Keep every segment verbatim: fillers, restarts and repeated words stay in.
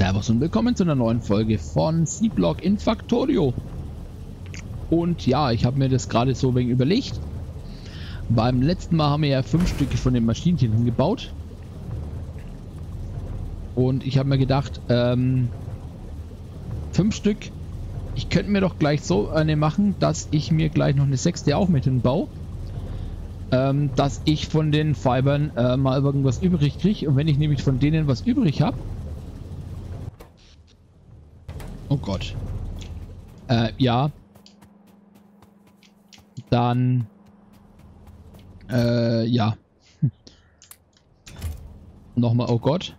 Servus und willkommen zu einer neuen Folge von Sea Block in Factorio. Und ja, ich habe mir das gerade so wegen überlegt. Beim letzten Mal haben wir ja fünf Stücke von den Maschinchen hingebaut. Und ich habe mir gedacht, ähm, fünf Stück, ich könnte mir doch gleich so eine machen, dass ich mir gleich noch eine sechste auch mit hinbaue. Ähm, dass ich von den Fibern äh, mal irgendwas übrig kriege. Und wenn ich nämlich von denen was übrig habe, oh Gott. Äh, ja. Dann. Äh, ja. Nochmal, oh Gott.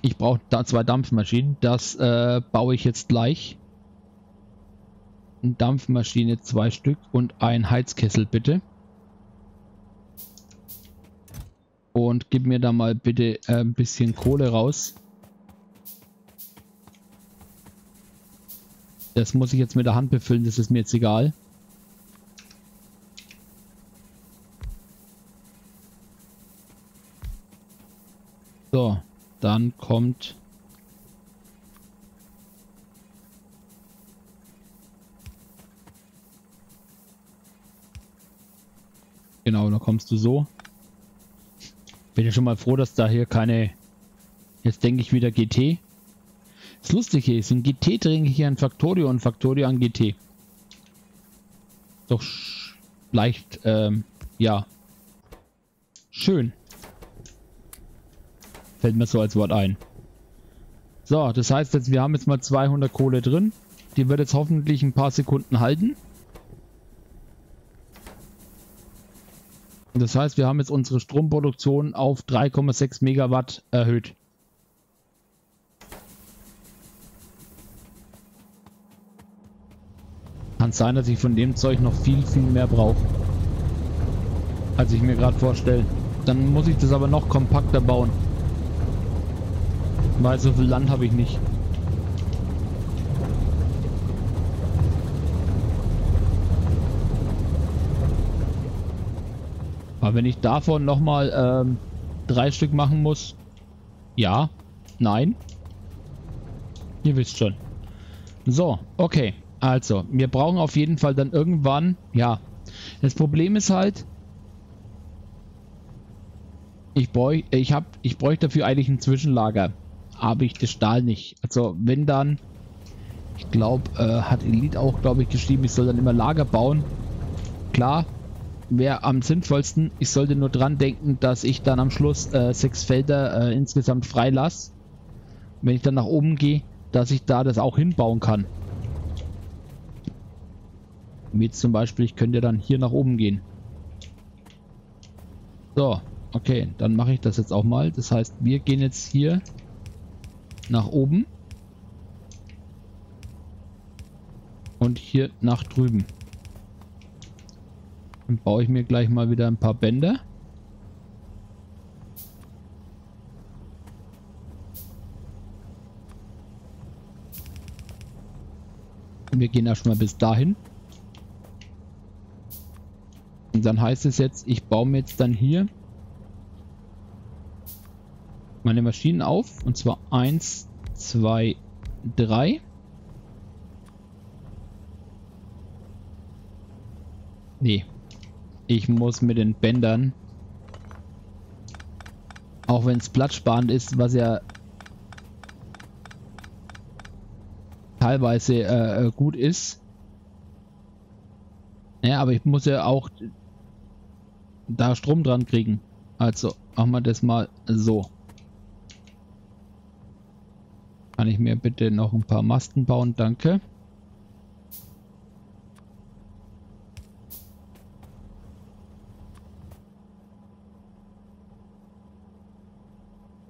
Ich brauche da zwei Dampfmaschinen. Das äh, baue ich jetzt gleich. Eine Dampfmaschine, zwei Stück und ein Heizkessel, bitte. Und gib mir da mal bitte äh, ein bisschen Kohle raus. Das muss ich jetzt mit der Hand befüllen, das ist mir jetzt egal. So, dann kommt... Genau, dann kommst du so. Bin ja schon mal froh, dass da hier keine... Jetzt denke ich wieder G T. Das Lustige ist, in G T trinke ich hier ein Factorio und Factorio an G T. Doch leicht, ähm, ja. Schön. Fällt mir so als Wort ein. So, das heißt jetzt, wir haben jetzt mal zweihundert Kohle drin. Die wird jetzt hoffentlich ein paar Sekunden halten. Und das heißt, wir haben jetzt unsere Stromproduktion auf drei Komma sechs Megawatt erhöht. Kann sein, dass ich von dem Zeug noch viel, viel mehr brauche, als ich mir gerade vorstelle. Dann muss ich das aber noch kompakter bauen, weil so viel Land habe ich nicht. Aber wenn ich davon nochmal ähm, drei Stück machen muss, ja, nein, ihr wisst schon. So, okay. Also, wir brauchen auf jeden Fall dann irgendwann, ja, das Problem ist halt, ich, bräuch, ich, hab, ich bräuchte dafür eigentlich ein Zwischenlager, habe ich das Stahl nicht. Also, wenn dann, ich glaube, äh, hat Elite auch, glaube ich, geschrieben, ich soll dann immer Lager bauen. Klar, wäre am sinnvollsten, ich sollte nur dran denken, dass ich dann am Schluss äh, sechs Felder äh, insgesamt freilasse. Wenn ich dann nach oben gehe, dass ich da das auch hinbauen kann. Jetzt zum Beispiel, ich könnte dann hier nach oben gehen. So, okay, dann mache ich das jetzt auch mal. Das heißt, wir gehen jetzt hier nach oben und hier nach drüben. Dann baue ich mir gleich mal wieder ein paar Bänder. Wir gehen erstmal bis dahin. Und dann heißt es jetzt, ich baue mir jetzt dann hier meine Maschinen auf. Und zwar eins, zwei, drei. Nee. Ich muss mit den Bändern, auch wenn es platzsparend ist, was ja teilweise äh, gut ist. Ja, aber ich muss ja auch da Strom dran kriegen. Also machen wir das mal so. Kann ich mir bitte noch ein paar Masten bauen? Danke.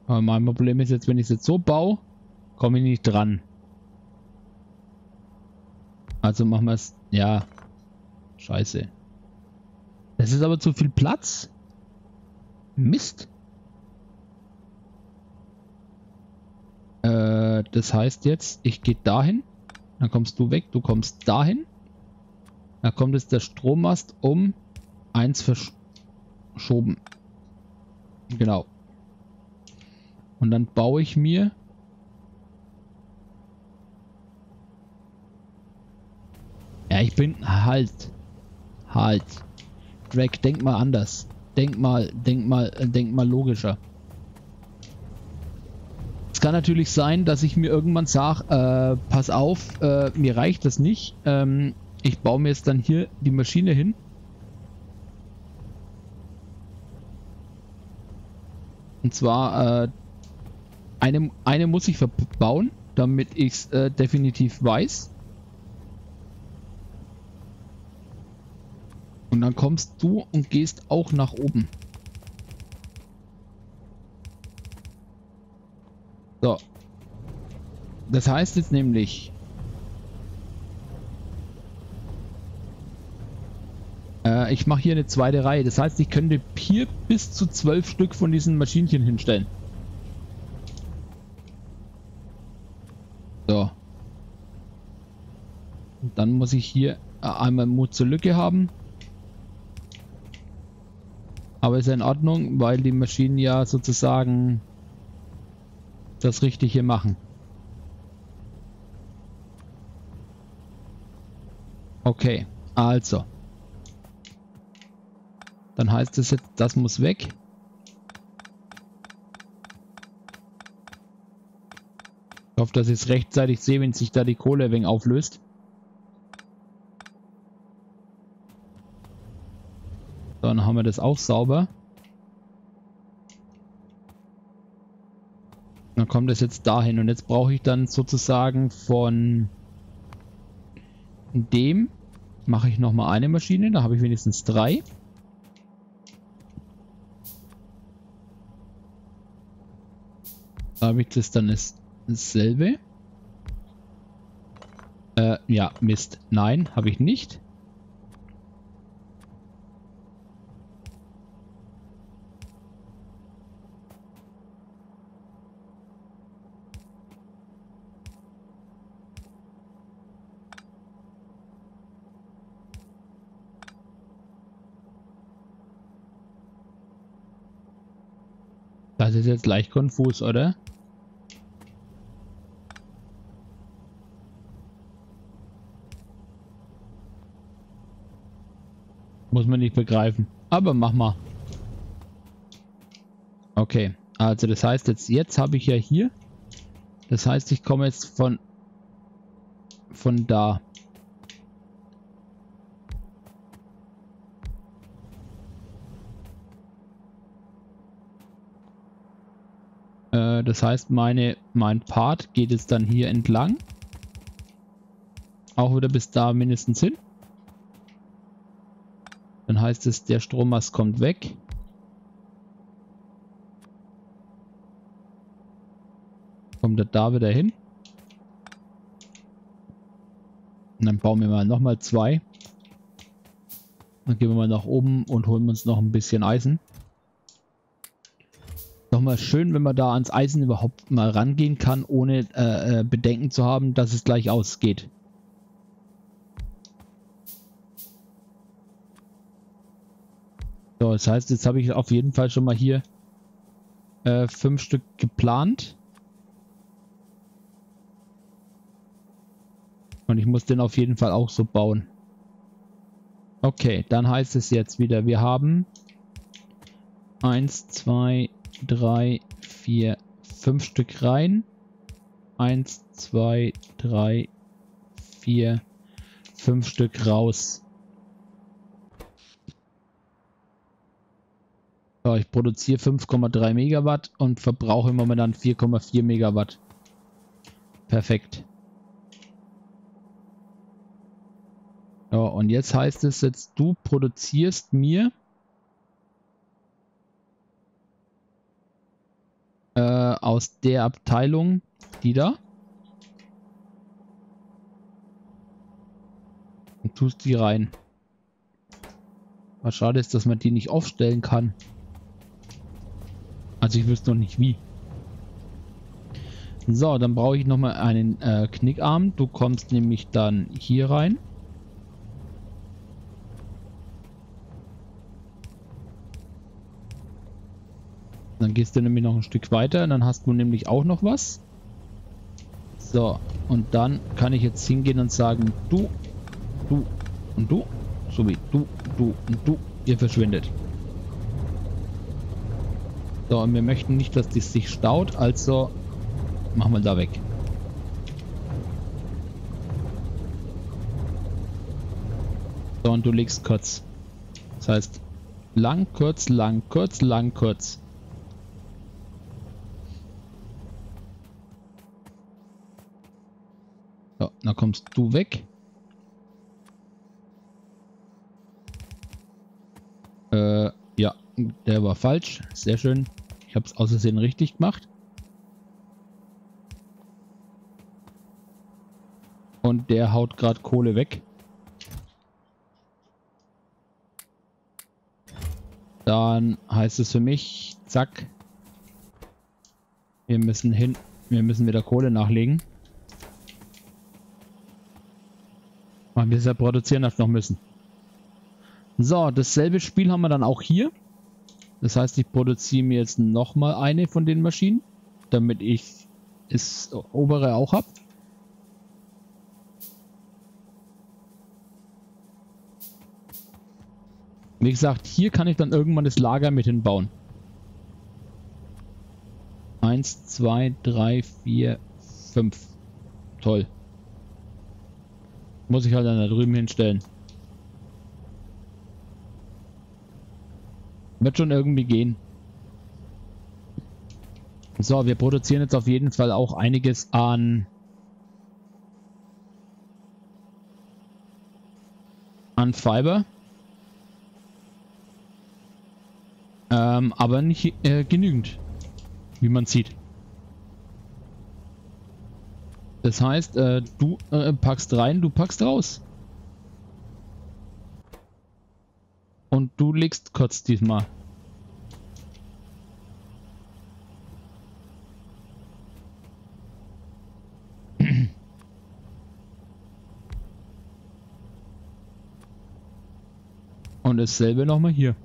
Aber mein Problem ist jetzt, wenn ich es jetzt so baue, komme ich nicht dran. Also machen wir es, ja. Scheiße. Das ist aber zu viel Platz. Mist. Äh, das heißt jetzt, ich gehe dahin. Dann kommst du weg. Du kommst dahin. Dann kommt jetzt der Strommast um eins verschoben. Genau. Und dann baue ich mir Ja, ich bin... Halt. Halt. Drag, denk mal anders. Denk mal, denk mal, denk mal logischer. Es kann natürlich sein, dass ich mir irgendwann sage, äh, pass auf, äh, mir reicht das nicht. Ähm, ich baue mir jetzt dann hier die Maschine hin. Und zwar, äh, eine, eine muss ich verbauen, damit ich es äh, definitiv weiß. Und dann kommst du und gehst auch nach oben. So. Das heißt jetzt nämlich... Äh, ich mache hier eine zweite Reihe. Das heißt, ich könnte hier bis zu zwölf Stück von diesen Maschinchen hinstellen. So. Und dann muss ich hier einmal Mut zur Lücke haben. Aber ist ja in Ordnung, weil die Maschinen ja sozusagen das Richtige machen. Okay, also. Dann heißt es jetzt, das muss weg. Ich hoffe, dass ich es rechtzeitig sehe, wenn sich da die Kohle ein wenig auflöst. Dann haben wir das auch sauber. Dann kommt das jetzt dahin. Und jetzt brauche ich dann sozusagen von dem mache ich nochmal eine Maschine. Da habe ich wenigstens drei. Da habe ich das dann das, dasselbe. Äh, ja, Mist. Nein, habe ich nicht. Das ist jetzt leicht konfus, oder? Muss man nicht begreifen. Aber mach mal. Okay, also das heißt jetzt, jetzt habe ich ja hier. Das heißt, ich komme jetzt von von da. Das heißt, meine, mein Part geht jetzt dann hier entlang. Auch wieder bis da mindestens hin. Dann heißt es, der Strommast kommt weg. Kommt er da wieder hin. Und dann bauen wir mal nochmal zwei. Dann gehen wir mal nach oben und holen uns noch ein bisschen Eisen. Nochmal schön, wenn man da ans Eisen überhaupt mal rangehen kann, ohne äh, Bedenken zu haben, dass es gleich ausgeht. So, das heißt, jetzt habe ich auf jeden Fall schon mal hier äh, fünf Stück geplant. Und ich muss den auf jeden Fall auch so bauen. Okay, dann heißt es jetzt wieder, wir haben eins, zwei, drei, vier, fünf Stück rein. eins, zwei, drei, vier, fünf Stück raus. So, ich produziere fünf Komma drei Megawatt und verbrauche momentan vier Komma vier Megawatt. Perfekt. So, und jetzt heißt es jetzt, du produzierst mir aus der Abteilung, die da. Und tust die rein. Was schade ist, dass man die nicht aufstellen kann. Also ich wüsste noch nicht wie. So, dann brauche ich nochmal einen äh, Knickarm. Du kommst nämlich dann hier rein. Dann gehst du nämlich noch ein Stück weiter und dann hast du nämlich auch noch was. So, und dann kann ich jetzt hingehen und sagen, du, du, und du, sowie du, du und du, ihr verschwindet. So, und wir möchten nicht, dass dies sich staut, also machen wir da weg. So, und du legst kurz. Das heißt, lang, kurz, lang, kurz, lang, kurz. So, dann kommst du weg. Äh, ja, der war falsch. Sehr schön. Ich habe es aus Versehen richtig gemacht. Und der haut gerade Kohle weg. Dann heißt es für mich, zack, wir müssen hin, wir müssen wieder Kohle nachlegen. Weil wir es ja produzieren noch müssen. So, dasselbe Spiel haben wir dann auch hier. Das heißt, ich produziere mir jetzt nochmal eine von den Maschinen, damit ich das obere auch habe. Wie gesagt, hier kann ich dann irgendwann das Lager mit hinbauen. Eins, zwei, drei, vier, fünf. Toll. Muss ich halt dann da drüben hinstellen. Wird schon irgendwie gehen. So, wir produzieren jetzt auf jeden Fall auch einiges an... an Fiber. Ähm, aber nicht äh, genügend, wie man sieht. Das heißt, äh, du äh, packst rein, du packst raus. Und du legst kurz diesmal. Und dasselbe nochmal hier.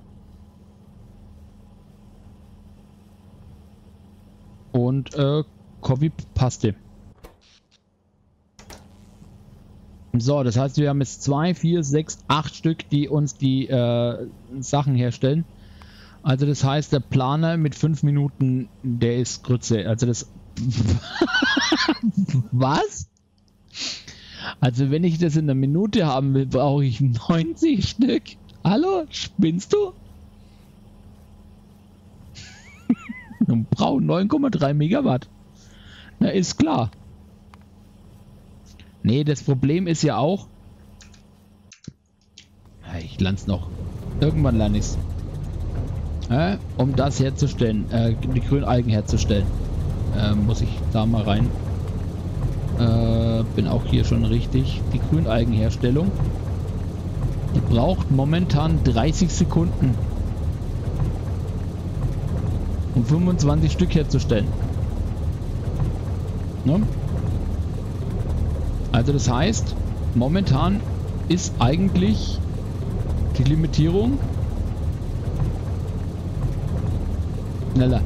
Und äh, Copy-Paste. So, das heißt, wir haben jetzt zwei, vier, sechs, acht Stück, die uns die äh, Sachen herstellen. Also das heißt, der Planer mit fünf Minuten, der ist Grütze. Also das... Was? Also wenn ich das in einer Minute haben will, brauche ich neunzig Stück. Hallo? Spinnst du? Und brauchen neun Komma drei Megawatt. Na, ist klar. Nee, das Problem ist ja auch... Ich lande es noch. Irgendwann lande ich es. Äh, um das herzustellen, äh, die grünen Algen herzustellen, äh, muss ich da mal rein. Äh, bin auch hier schon richtig. Die grünen Algenherstellung. Die braucht momentan dreißig Sekunden. Um fünfundzwanzig Stück herzustellen. Ne? Also das heißt, momentan ist eigentlich die Limitierung schneller.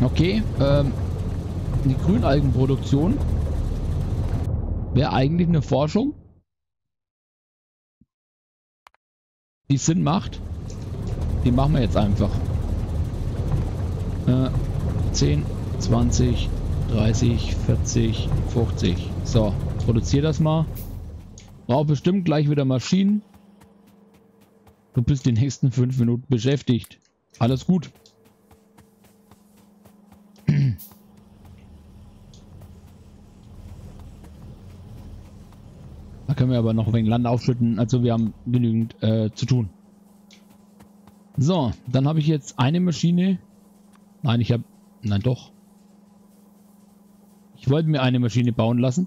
Okay, ähm, die Grünalgenproduktion wäre eigentlich eine Forschung, die Sinn macht. Die machen wir jetzt einfach. zehn, zwanzig, dreißig, vierzig, fünfzig. So, produziere das mal. Brauche bestimmt gleich wieder Maschinen. Du bist die nächsten fünf Minuten beschäftigt. Alles gut. Da können wir aber noch ein wenig Land aufschütten. Also wir haben genügend äh, zu tun. So, dann habe ich jetzt eine Maschine... Nein, ich habe... Nein, doch. Ich wollte mir eine Maschine bauen lassen.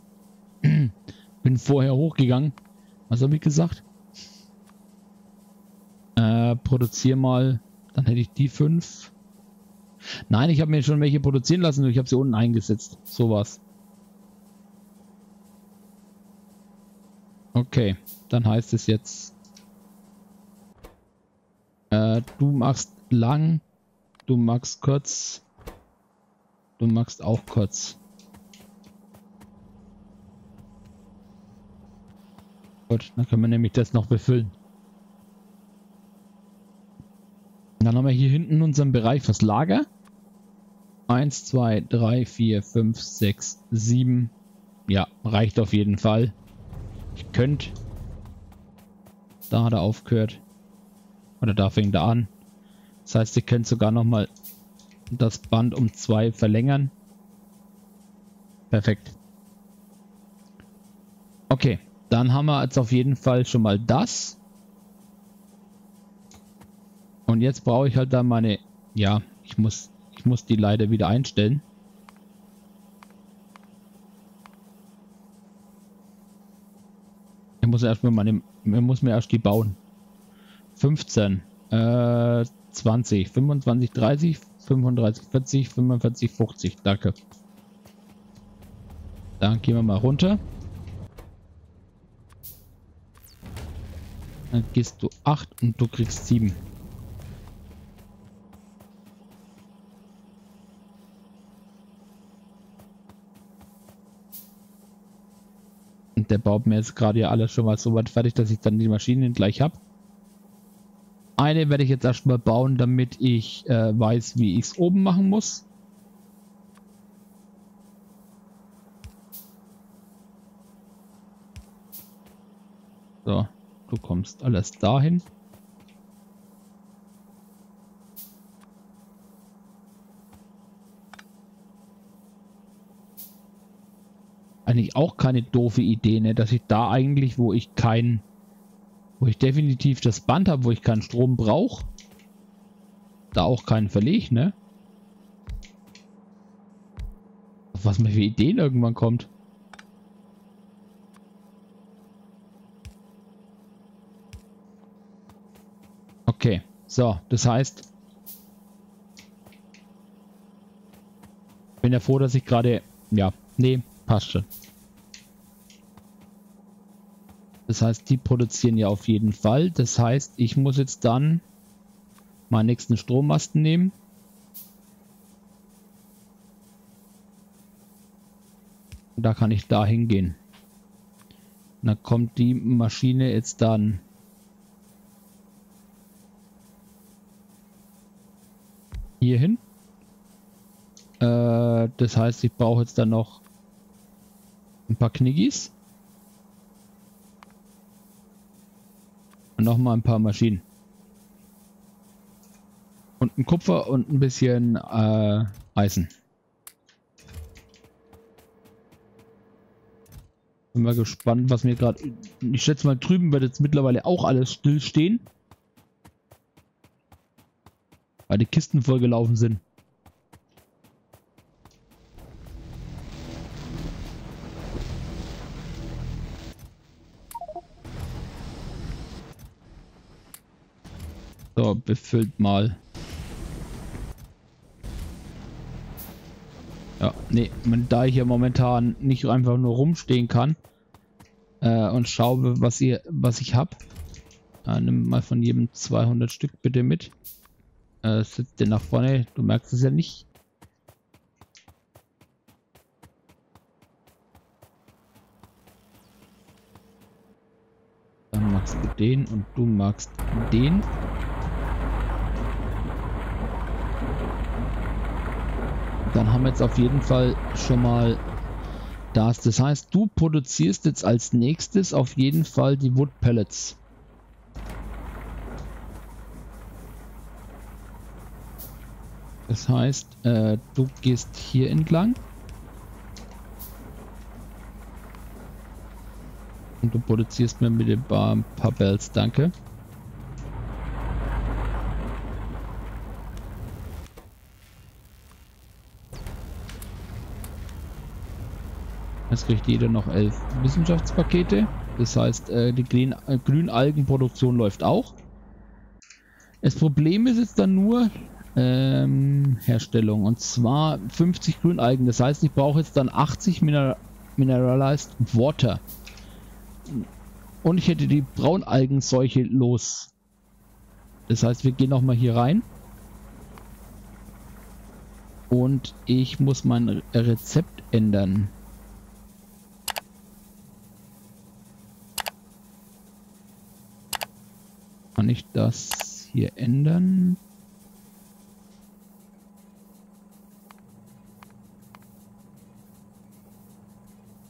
Bin vorher hochgegangen. Was habe ich gesagt? Äh, produziere mal. Dann hätte ich die fünf. Nein, ich habe mir schon welche produzieren lassen. Und ich habe sie unten eingesetzt. So war's. Okay, dann heißt es jetzt... Äh, du machst lang... Du magst kurz. Du magst auch kurz. Gut, dann können wir nämlich das noch befüllen. Dann haben wir hier hinten unseren Bereich fürs Lager. eins, zwei, drei, vier, fünf, sechs, sieben. Ja, reicht auf jeden Fall. Ich könnte. Da hat er aufgehört. Oder da fängt er an. Das heißt, ihr könnt sogar nochmal das Band um zwei verlängern. Perfekt. Okay, dann haben wir jetzt auf jeden Fall schon mal das. Und jetzt brauche ich halt dann meine... Ja, ich muss... Ich muss die leider wieder einstellen. Ich muss erstmal meine, ich muss mir erst die bauen. fünfzehn, äh, zwanzig, fünfundzwanzig, dreißig, fünfunddreißig, vierzig, fünfundvierzig, fünfzig. Danke. Dann gehen wir mal runter. Dann gehst du acht und du kriegst sieben. Der baut mir jetzt gerade ja alles schon mal so weit fertig, dass ich dann die Maschinen gleich habe. Eine werde ich jetzt erstmal bauen, damit ich äh, weiß, wie ich es oben machen muss. So, du kommst alles dahin. Eigentlich auch keine doofe Idee, ne? Dass ich da eigentlich, wo ich kein, wo ich definitiv das Band habe, wo ich keinen Strom brauche, da auch keinen verlege, ne? Auf was mir für Ideen irgendwann kommt. Okay, so, das heißt, ich bin ja froh, dass ich gerade, ja, nee, passt schon. Das heißt, die produzieren ja auf jeden Fall. Das heißt, ich muss jetzt dann meinen nächsten Strommasten nehmen. Und da kann ich da hingehen. Und dann kommt die Maschine jetzt dann. Hier hin. Äh, das heißt, ich brauche jetzt dann noch ein paar Kniggis. Und nochmal ein paar Maschinen. Und ein Kupfer und ein bisschen äh, Eisen. Bin mal gespannt, was mir gerade... Ich schätze mal, drüben wird jetzt mittlerweile auch alles stillstehen. Weil die Kisten vollgelaufen sind. So, befüllt mal. Ja, nee, da ich ja momentan nicht einfach nur rumstehen kann äh, und schaue, was ihr, was ich habe. Äh, nimm mal von jedem zweihundert Stück bitte mit. Äh, sitzt dir nach vorne, du merkst es ja nicht. Dann magst du den und du magst den. Dann haben wir jetzt auf jeden Fall schon mal das. Das heißt, du produzierst jetzt als nächstes auf jeden Fall die Wood Pellets. Das heißt, äh, du gehst hier entlang. Und du produzierst mir mit dem Bar ein paar Bells, danke. Jetzt kriegt jeder noch elf Wissenschaftspakete. Das heißt, die Grünalgenproduktion läuft auch. Das Problem ist jetzt dann nur ähm, Herstellung. Und zwar fünfzig Grünalgen. Das heißt, ich brauche jetzt dann achtzig Mineral Mineralized Water. Und ich hätte die Braunalgenseuche los. Das heißt, wir gehen nochmal hier rein. Und ich muss mein Rezept ändern. Kann ich das hier ändern?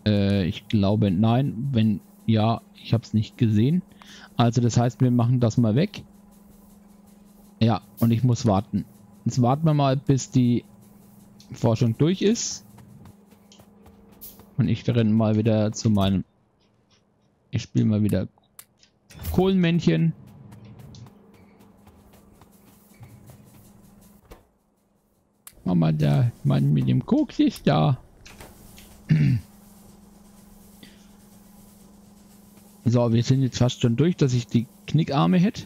Äh, ich glaube nein. Wenn ja, ich habe es nicht gesehen. Also das heißt, wir machen das mal weg. Ja, und ich muss warten. Jetzt warten wir mal, bis die Forschung durch ist. Und ich renne mal wieder zu meinem... Ich spiele mal wieder Kohlenmännchen. Mama, der Mann mit dem Koks ist da. So, wir sind jetzt fast schon durch, dass ich die Knickarme hätte.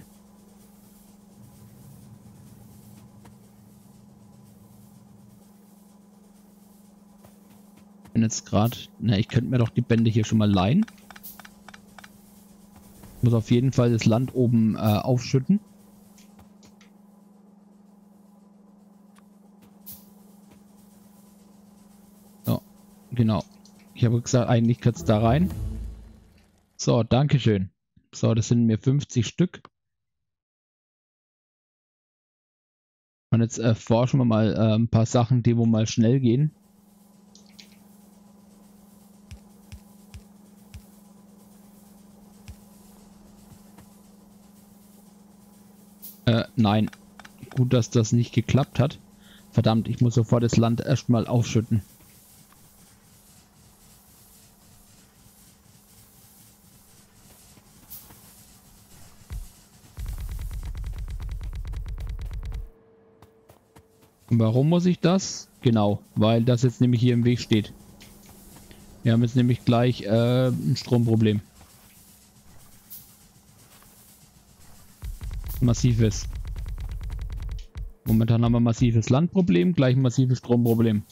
Bin jetzt gerade... Na, ich könnte mir doch die Bände hier schon mal leihen. Muss auf jeden Fall das Land oben äh, aufschütten. So, genau. Ich habe gesagt, eigentlich kürzt da rein. So, dankeschön. So, das sind mir fünfzig Stück. Und jetzt erforschen wir mal äh, ein paar Sachen, die wo mal schnell gehen. Äh, nein. Gut, dass das nicht geklappt hat. Verdammt, ich muss sofort das Land erstmal aufschütten. Warum muss ich das? Genau, weil das jetzt nämlich hier im Weg steht. Wir haben jetzt nämlich gleich äh, ein Stromproblem. Massives. Momentan haben wir massives Landproblem, gleich ein massives Stromproblem.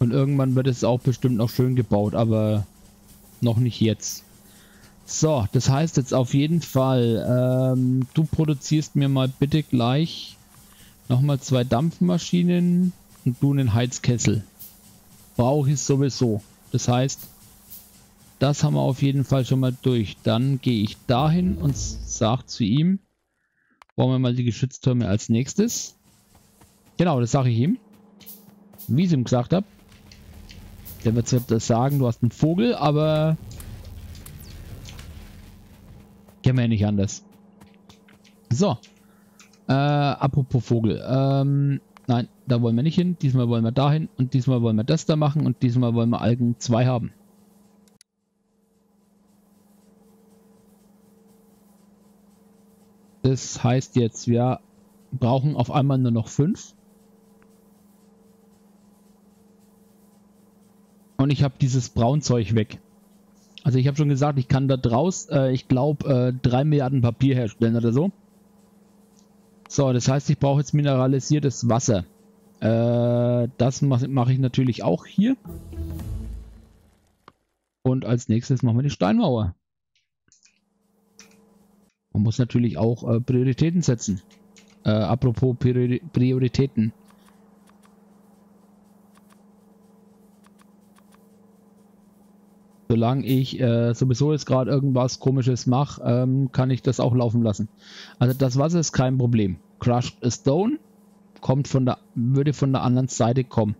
Und irgendwann wird es auch bestimmt noch schön gebaut, aber noch nicht jetzt. So, das heißt jetzt auf jeden Fall, ähm, du produzierst mir mal bitte gleich nochmal zwei Dampfmaschinen und du einen Heizkessel. Brauche ich sowieso. Das heißt, das haben wir auf jeden Fall schon mal durch. Dann gehe ich dahin und sage zu ihm, bauen wir mal die Geschütztürme als nächstes. Genau, das sage ich ihm. Wie ich es ihm gesagt habe. Der wird das sagen, du hast einen Vogel, aber... Kennen wir ja nicht anders. So. Äh, apropos Vogel. Ähm, nein, da wollen wir nicht hin. Diesmal wollen wir dahin. Und diesmal wollen wir das da machen. Und diesmal wollen wir Algen zwei haben. Das heißt jetzt, wir brauchen auf einmal nur noch fünf. Und ich habe dieses Braunzeug weg. Also ich habe schon gesagt, ich kann da draus, äh, ich glaube, äh, drei Milliarden Papier herstellen oder so. So, das heißt, ich brauche jetzt mineralisiertes Wasser. Äh, das mache mach ich natürlich auch hier. Und als nächstes machen wir die Steinmauer. Man muss natürlich auch äh, Prioritäten setzen. Äh, apropos Priori Prioritäten. Solange ich äh, sowieso jetzt gerade irgendwas Komisches mache, ähm, kann ich das auch laufen lassen. Also das Wasser ist kein Problem. Crushed Stone kommt von der, würde von der anderen Seite kommen.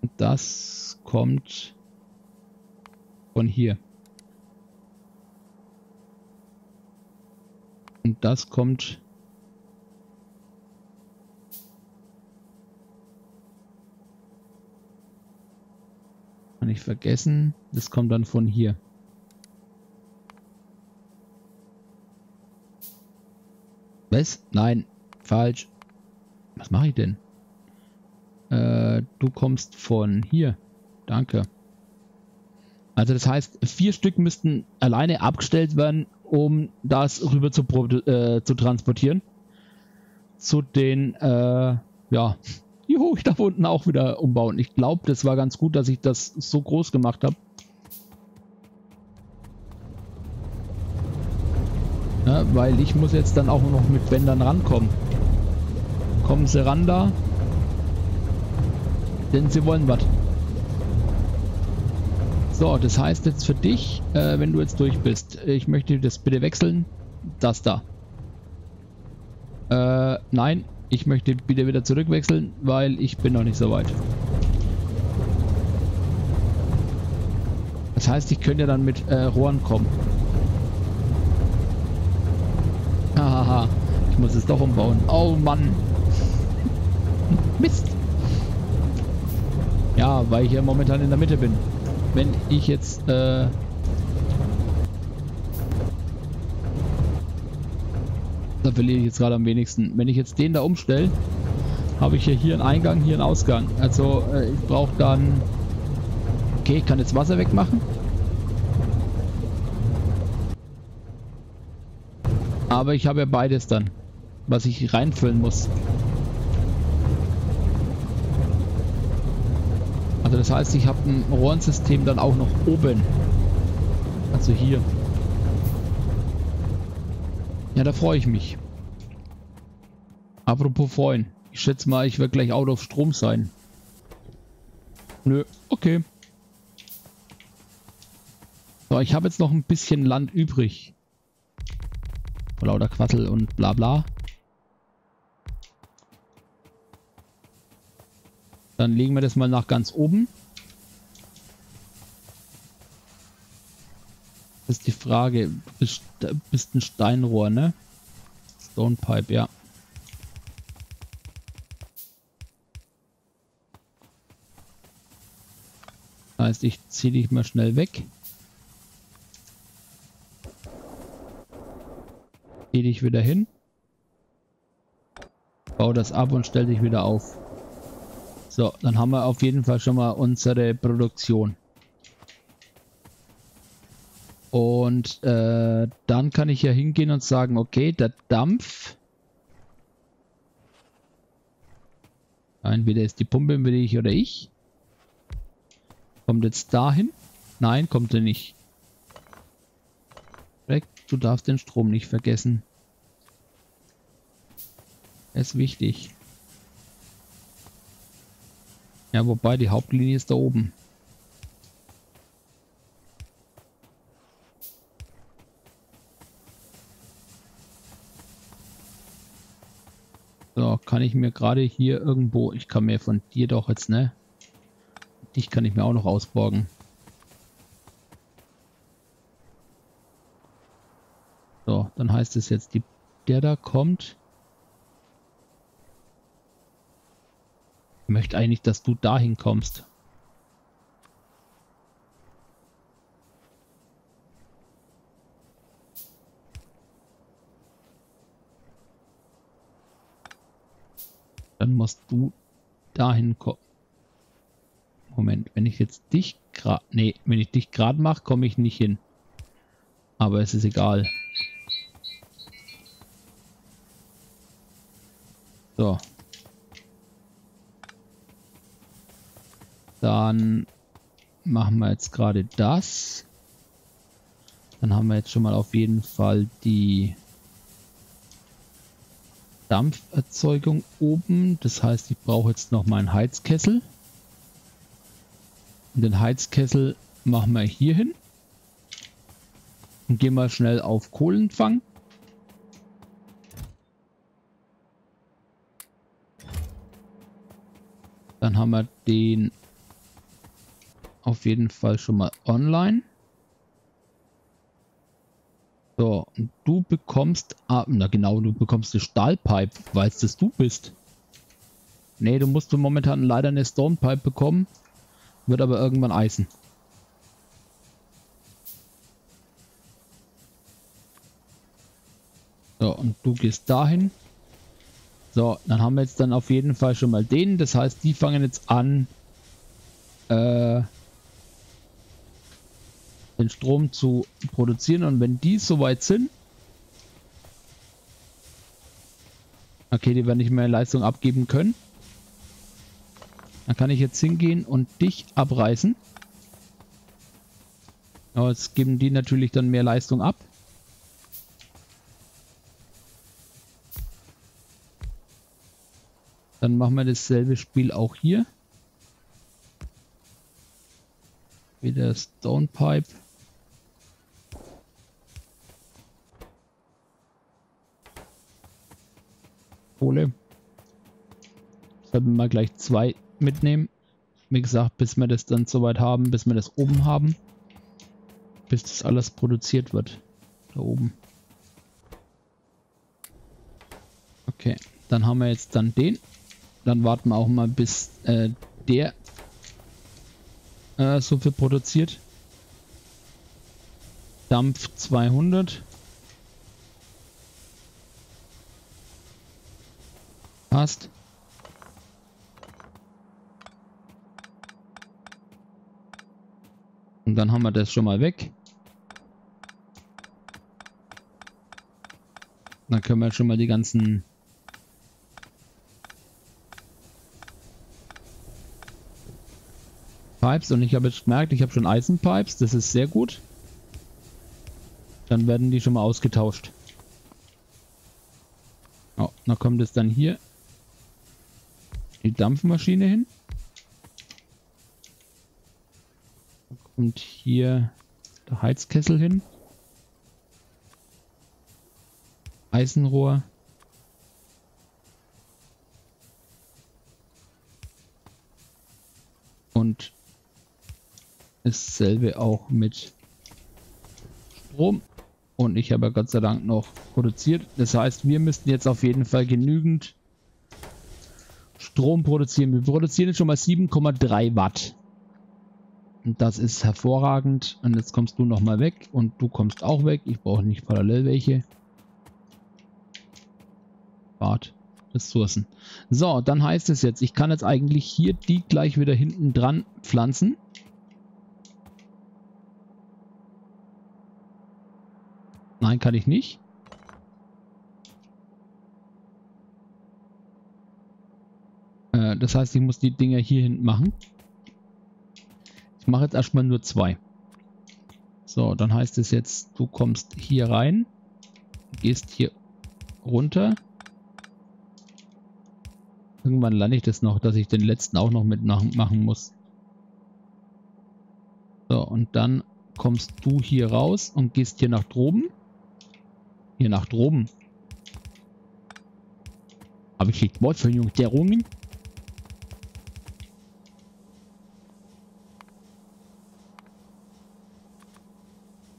Und das kommt von hier. Und das kommt... nicht vergessen, das kommt dann von hier. Was? Nein, falsch. Was mache ich denn? Äh, du kommst von hier. Danke. Also das heißt, vier Stück müssten alleine abgestellt werden, um das rüber zu, äh, zu transportieren. Zu den, äh, ja... Juhu, ich darf unten auch wieder umbauen. Ich glaube, das war ganz gut, dass ich das so groß gemacht habe. Ne? Weil ich muss jetzt dann auch noch mit Bändern rankommen. Kommen sie ran da. Denn sie wollen was. So, das heißt jetzt für dich, äh, wenn du jetzt durch bist, ich möchte das bitte wechseln. Das da. Äh, nein, ich möchte bitte wieder zurückwechseln, weil ich bin noch nicht so weit. Das heißt, ich könnte ja dann mit äh, Rohren kommen. Hahaha, ich muss es doch umbauen. Oh Mann. Mist. Ja, weil ich ja momentan in der Mitte bin. Wenn ich jetzt... Äh da verliere ich jetzt gerade am wenigsten. Wenn ich jetzt den da umstelle, habe ich ja hier einen Eingang, hier einen Ausgang. Also äh, ich brauche dann... Okay, ich kann jetzt Wasser wegmachen. Aber ich habe ja beides dann, was ich reinfüllen muss. Also das heißt, ich habe ein Rohrensystem dann auch noch oben. Also hier. Ja, da freue ich mich. Apropos freuen. Ich schätze mal, ich werde gleich out of Strom sein. Nö, okay. So, ich habe jetzt noch ein bisschen Land übrig. Lauter Quassel und bla bla. Dann legen wir das mal nach ganz oben. Das ist die Frage. Bist, bist ein Steinrohr, ne? Stonepipe, ja. Das heißt, ich ziehe dich mal schnell weg. Geh dich wieder hin. Bau das ab und stell dich wieder auf. So, dann haben wir auf jeden Fall schon mal unsere Produktion. Und äh, dann kann ich ja hingehen und sagen, okay, der Dampf. Entweder ist die Pumpe im Weg oder ich. Kommt jetzt dahin? Nein, kommt er nicht. Du darfst den Strom nicht vergessen. Ist wichtig. Ja, wobei die Hauptlinie ist da oben. So, kann ich mir gerade hier irgendwo... Ich kann mir von dir doch jetzt, ne? Dich kann ich mir auch noch ausborgen. So, dann heißt es jetzt, die, der da kommt. Ich möchte eigentlich, dass du dahin kommst. Dann musst du dahin kommen. Moment, wenn ich jetzt dich gerade... Nee, wenn ich dich gerade mache, komme ich nicht hin. Aber es ist egal. So. Dann machen wir jetzt gerade das. Dann haben wir jetzt schon mal auf jeden Fall die Dampferzeugung oben. Das heißt, ich brauche jetzt noch meinen Heizkessel. Und den Heizkessel machen wir hier hin. Und gehen wir schnell auf Kohlenfang. Dann haben wir den auf jeden Fall schon mal online. So, und du bekommst, ah, na genau, du bekommst die Stahlpipe, weißt du, dass du bist. Nee, du musst momentan leider eine Stonepipe bekommen, wird aber irgendwann Eisen. So, und du gehst dahin. So, dann haben wir jetzt dann auf jeden Fall schon mal den. Das heißt, die fangen jetzt an, äh, den Strom zu produzieren. Und wenn die soweit sind... Okay, die werden nicht mehr Leistung abgeben können. Dann kann ich jetzt hingehen und dich abreißen. Aber jetzt geben die natürlich dann mehr Leistung ab. Dann machen wir dasselbe Spiel auch hier. Wieder Stonepipe. Kohle. Sollten wir mal gleich zwei mitnehmen. Wie gesagt, bis wir das dann soweit haben, bis wir das oben haben. Bis das alles produziert wird. Da oben. Okay, dann haben wir jetzt dann den. Dann warten wir auch mal, bis äh, der äh, so viel produziert. Dampf zweihundert. Passt. Und dann haben wir das schon mal weg. Dann können wir schon mal die ganzen Pipes, und ich habe jetzt gemerkt, ich habe schon Eisenpipes, das ist sehr gut. Dann werden die schon mal ausgetauscht. Oh, dann kommt es dann hier die Dampfmaschine hin. Dann kommt hier der Heizkessel hin. Eisenrohr. Und dasselbe auch mit Strom. Und ich habe ja Gott sei Dank noch produziert. Das heißt, wir müssten jetzt auf jeden Fall genügend Strom produzieren. Wir produzieren jetzt schon mal sieben Komma drei Watt. Und das ist hervorragend. Und jetzt kommst du nochmal weg. Und du kommst auch weg. Ich brauche nicht parallel welche. Watt. Ressourcen. So, dann heißt es jetzt, ich kann jetzt eigentlich hier die gleich wieder hinten dran pflanzen. Nein, kann ich nicht. Äh, das heißt, ich muss die Dinger hier hinten machen. Ich mache jetzt erstmal nur zwei. So, dann heißt es jetzt, du kommst hier rein, gehst hier runter. Irgendwann lande ich das noch, dass ich den letzten auch noch mitmachen muss. So, und dann kommst du hier raus und gehst hier nach droben. Hier nach droben. Habe ich nicht Wort für Jungterungen?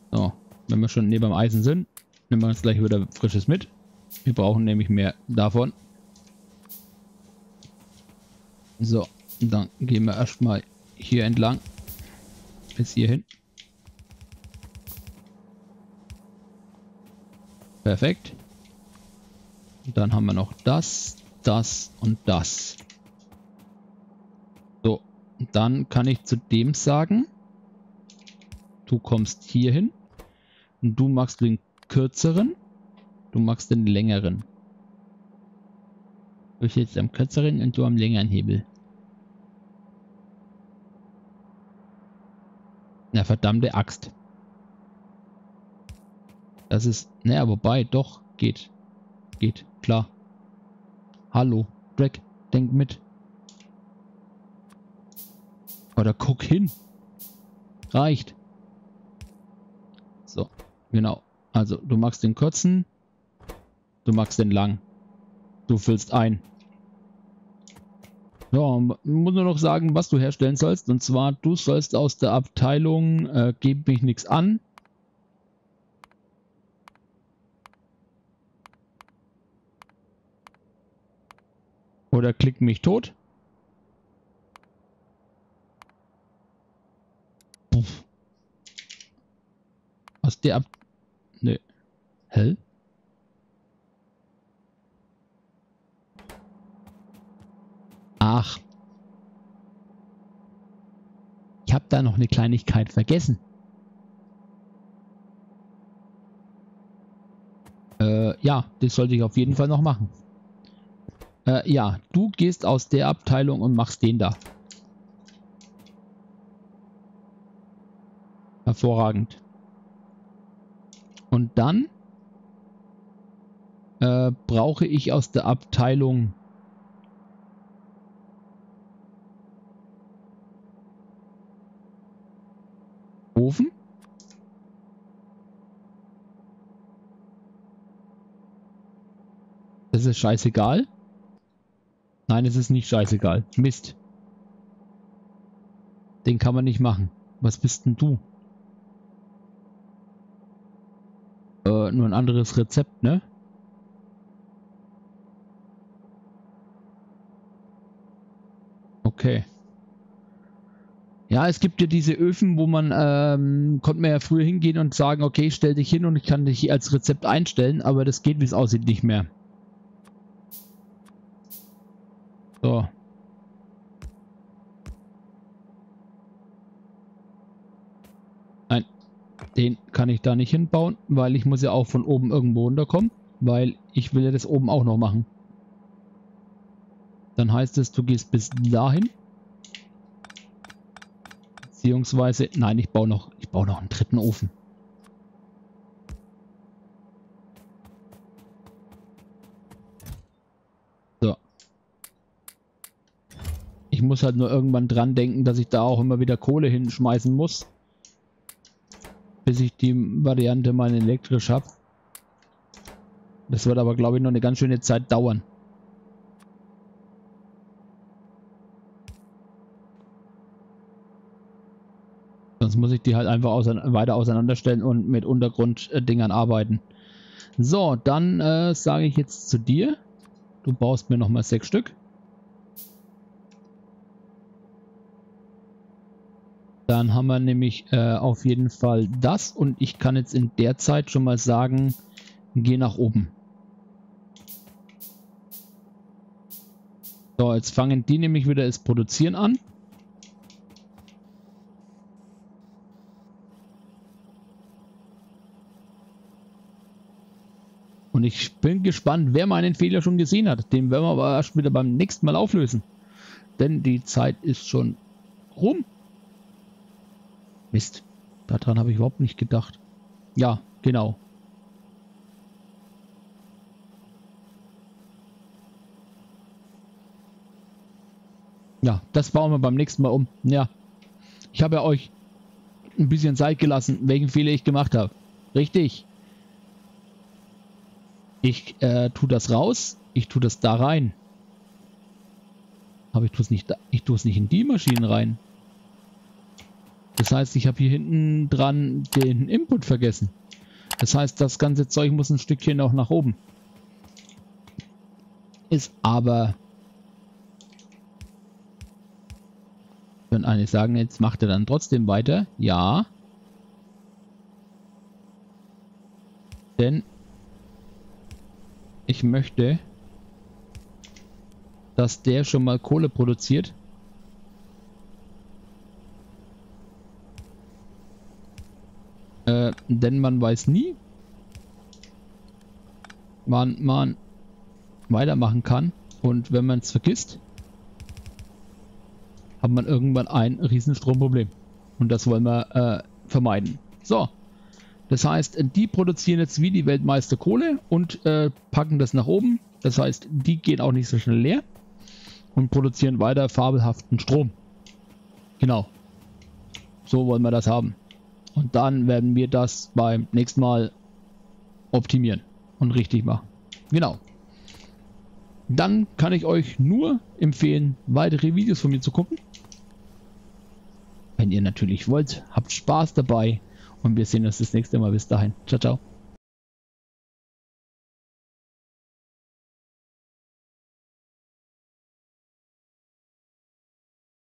So, wenn wir schon neben dem Eisen sind, nehmen wir uns gleich wieder frisches mit. Wir brauchen nämlich mehr davon. So, dann gehen wir erstmal hier entlang, bis hierhin. Perfekt. Und dann haben wir noch das, das und das. So, dann kann ich zu dem sagen, du kommst hier hin und du machst den kürzeren, du machst den längeren. Du jetzt am kürzeren und du am längeren Hebel. Na, verdammte Axt. Das ist... Naja, wobei, doch, geht. Geht, klar. Hallo, Drag, denk mit. Oder guck hin. Reicht. So, genau. Also, du magst den kurzen, du magst den lang. Du füllst ein. Ja, muss nur noch sagen, was du herstellen sollst. Und zwar, du sollst aus der Abteilung äh, Gib mich nichts an. Oder klick mich tot. Puff. Aus der Ab... Nö. Hell? Ach. Ich habe da noch eine Kleinigkeit vergessen. Äh, ja, das sollte ich auf jeden Fall noch machen. Äh, ja, du gehst aus der Abteilung und machst den da. Hervorragend. Und dann äh, brauche ich aus der Abteilung Ofen. Das ist scheißegal. Nein, es ist nicht scheißegal. Mist. Den kann man nicht machen. Was bist denn du? Äh, nur ein anderes Rezept, ne? Okay. Ja, es gibt ja diese Öfen, wo man, ähm, konnte man ja früher hingehen und sagen, okay, stell dich hin und ich kann dich als Rezept einstellen, aber das geht, wie es aussieht, nicht mehr. So. Nein, den kann ich da nicht hinbauen, weil ich muss ja auch von oben irgendwo runterkommen, weil ich will ja das oben auch noch machen. Dann heißt es, du gehst bis dahin. Beziehungsweise, nein, ich baue noch, ich baue noch einen dritten Ofen. So. Ich muss halt nur irgendwann dran denken, dass ich da auch immer wieder Kohle hinschmeißen muss. Bis ich die Variante mal elektrisch habe. Das wird aber, glaube ich, noch eine ganz schöne Zeit dauern. Sonst muss ich die halt einfach ausein weiter auseinanderstellen und mit Untergrunddingern arbeiten. So, dann äh, sage ich jetzt zu dir. Du baust mir nochmal sechs Stück. Dann haben wir nämlich äh, auf jeden Fall das. Und ich kann jetzt in der Zeit schon mal sagen, geh nach oben. So, jetzt fangen die nämlich wieder das Produzieren an. Und ich bin gespannt, wer meinen Fehler schon gesehen hat. Den werden wir aber erst wieder beim nächsten Mal auflösen. Denn die Zeit ist schon rum. Mist. Daran habe ich überhaupt nicht gedacht. Ja, genau. Ja, das bauen wir beim nächsten Mal um. Ja. Ich habe ja euch ein bisschen Zeit gelassen, welchen Fehler ich gemacht habe. Richtig. Ich äh, tue das raus, ich tue das da rein. Aber ich tue es nicht da, ich tue es nicht in die Maschinen rein. Das heißt, ich habe hier hinten dran den Input vergessen. Das heißt, das ganze Zeug muss ein Stückchen auch nach oben. Ist aber... Wenn einige sagen, jetzt macht er dann trotzdem weiter. Ja. Denn... Ich möchte, dass der schon mal Kohle produziert. Äh, denn man weiß nie, wann man weitermachen kann. Und wenn man es vergisst, hat man irgendwann ein riesen Stromproblem. Und das wollen wir äh, vermeiden. So. Das heißt, die produzieren jetzt wie die Weltmeister Kohle und äh, packen das nach oben. Das heißt, die gehen auch nicht so schnell leer und produzieren weiter fabelhaften Strom. Genau. So wollen wir das haben. Und dann werden wir das beim nächsten Mal optimieren und richtig machen. Genau. Dann kann ich euch nur empfehlen, weitere Videos von mir zu gucken. Wenn ihr natürlich wollt, habt Spaß dabei. Und wir sehen uns das nächste Mal. Bis dahin. Ciao, ciao.